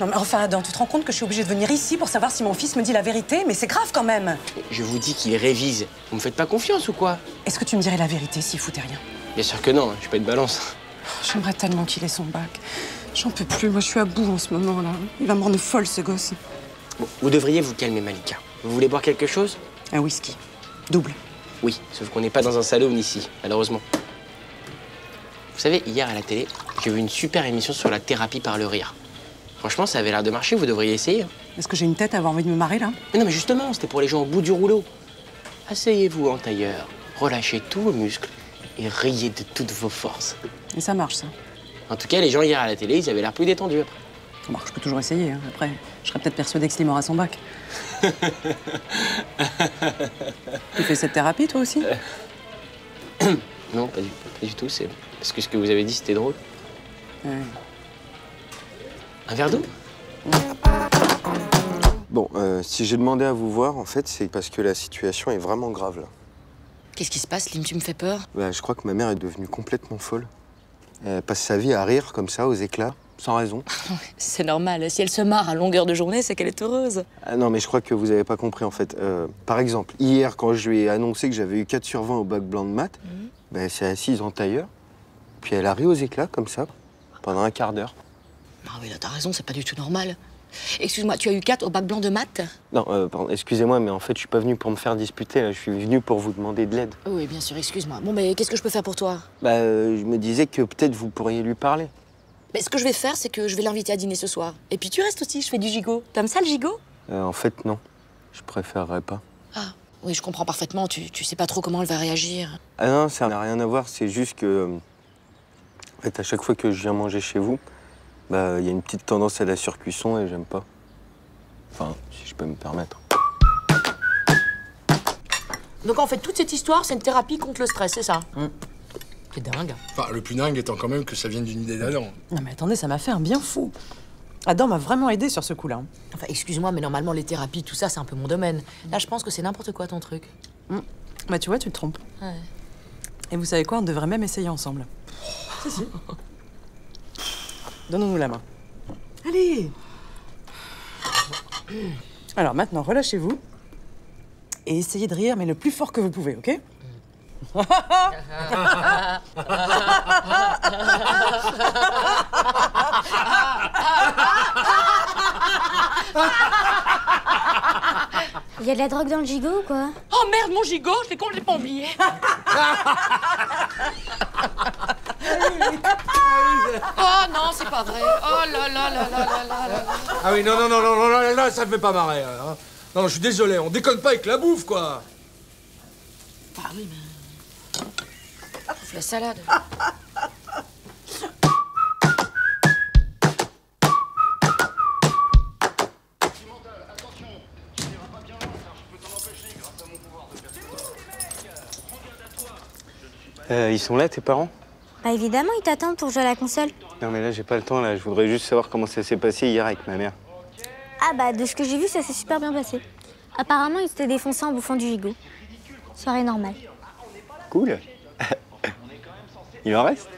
Non mais enfin, Adam, tu te rends compte que je suis obligée de venir ici pour savoir si mon fils me dit la vérité? Mais c'est grave quand même. Je vous dis qu'il révise. Vous me faites pas confiance ou quoi? Est-ce que tu me dirais la vérité s'il foutait rien? Bien sûr que non, je suis pas une balance. J'aimerais tellement qu'il ait son bac. J'en peux plus, moi je suis à bout en ce moment là. Il va me rendre folle ce gosse. Bon, vous devriez vous calmer Malika. Vous voulez boire quelque chose? Un whisky. Double. Oui, sauf qu'on n'est pas dans un salon ici, malheureusement. Vous savez, hier à la télé, j'ai vu une super émission sur la thérapie par le rire. Franchement, ça avait l'air de marcher, vous devriez essayer. Est-ce que j'ai une tête à avoir envie de me marrer, là? Mais non, mais justement, c'était pour les gens au bout du rouleau. Asseyez-vous en tailleur, relâchez tous vos muscles et riez de toutes vos forces. Et ça marche, ça? En tout cas, les gens hier à la télé, ils avaient l'air plus détendus après. Bon, je peux toujours essayer, hein. Après, je serais peut-être persuadée que Slim aura son bac. Tu fais cette thérapie, toi aussi? Non, pas du tout, c'est... Parce que ce que vous avez dit, c'était drôle. Ouais. Un verre d'eau? Bon, si j'ai demandé à vous voir, en fait, c'est parce que la situation est vraiment grave, là. Qu'est-ce qui se passe, Slim? Tu me fais peur. Bah, je crois que ma mère est devenue complètement folle. Elle passe sa vie à rire, comme ça, aux éclats, sans raison. C'est normal. Si elle se marre à longueur de journée, c'est qu'elle est heureuse. Ah non, mais je crois que vous avez pas compris, en fait. Par exemple, hier, quand je lui ai annoncé que j'avais eu 4 sur 20 au bac blanc de maths, bah, elle s'est assise en tailleur. Puis elle a ri aux éclats, comme ça, pendant un quart d'heure. Non, mais là, t'as raison, c'est pas du tout normal. Excuse-moi, tu as eu 4 au bac blanc de maths? Non, pardon, excusez-moi, mais en fait, je suis pas venu pour me faire disputer, là. Je suis venu pour vous demander de l'aide. Oui, bien sûr, excuse-moi. Bon, mais qu'est-ce que je peux faire pour toi? Bah, je me disais que peut-être vous pourriez lui parler. Mais ce que je vais faire, c'est que je vais l'inviter à dîner ce soir. Et puis tu restes aussi, je fais du gigot. T'aimes ça, le gigot? En fait, non. Je préférerais pas. Ah, oui, je comprends parfaitement. Tu sais pas trop comment elle va réagir. Ah non, ça n'a rien à voir, c'est juste que... En fait, à chaque fois que je viens manger chez vous, bah, il y a une petite tendance à la surcuisson et j'aime pas. Enfin, si je peux me permettre. Donc en fait, toute cette histoire, c'est une thérapie contre le stress, c'est ça? C'est dingue. Enfin, le plus dingue étant quand même que ça vienne d'une idée d'Adam. Non mais attendez, ça m'a fait un bien fou. Adam m'a vraiment aidé sur ce coup-là. Enfin, excuse-moi, mais normalement, les thérapies, tout ça, c'est un peu mon domaine. Là, je pense que c'est n'importe quoi, ton truc. Bah tu vois, tu te trompes. Ouais. Et vous savez quoi? On devrait même essayer ensemble. Si, si. Donnons-nous la main. Allez! Alors maintenant, relâchez-vous et essayez de rire, mais le plus fort que vous pouvez, OK? Il y a de la drogue dans le gigot ou quoi? Oh merde, mon gigot, je l'ai complètement oublié. Oh non, c'est pas vrai. Oh là là là là là là. Ah oui, non, ça me fait pas marrer. Hein. Non, je suis désolé, on déconne pas avec la bouffe, quoi. Bah oui, mais... Bouffe la salade. Ils sont là, tes parents? Bah évidemment, ils t'attendent pour jouer à la console. Non mais là, j'ai pas le temps, là. Je voudrais juste savoir comment ça s'est passé hier avec ma mère. Ah bah, de ce que j'ai vu, ça s'est super bien passé. Apparemment, ils s'étaient défoncés en bouffant du gigot. Soirée normale. Cool. Il en reste?